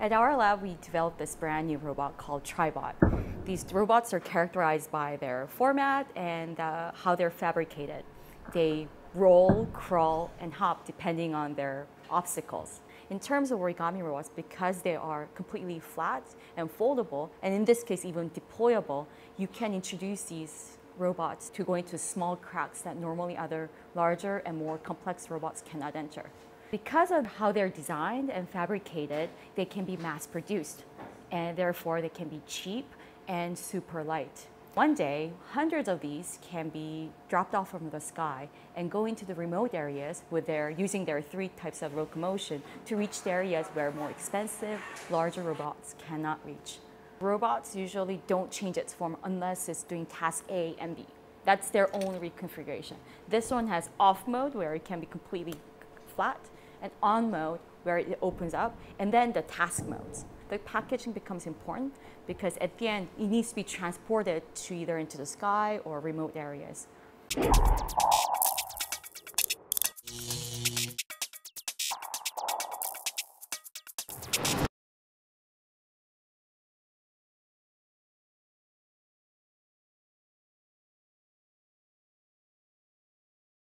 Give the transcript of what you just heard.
At our lab, we developed this brand new robot called TriBot. These robots are characterized by their format and how they're fabricated. They roll, crawl, and hop depending on their obstacles. In terms of origami robots, because they are completely flat and foldable, and in this case even deployable, you can introduce these robots to go into small cracks that normally other larger and more complex robots cannot enter. Because of how they're designed and fabricated, they can be mass-produced, and therefore they can be cheap and super light. One day, hundreds of these can be dropped off from the sky and go into the remote areas with using their three types of locomotion to reach the areas where more expensive, larger robots cannot reach. Robots usually don't change its form unless it's doing task A and B. That's their own reconfiguration. This one has off mode, where it can be completely flat, and on mode, where it opens up, and then the task modes. The packaging becomes important because at the end, it needs to be transported to either into the sky or remote areas.